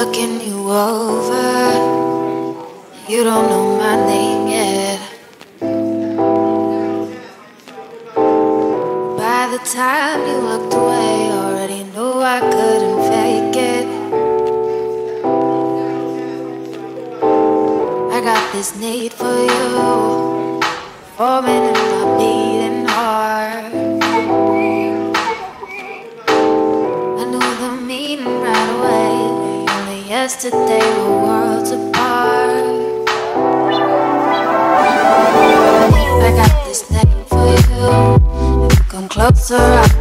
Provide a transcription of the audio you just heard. looking you over. You don't know my name yet. By the time you looked away, already knew I couldn't fake it. I got this need for you, forming in my beating heart. I knew the meaning right away. Only yesterday we were worlds apart. I got this name for you. If you come closer,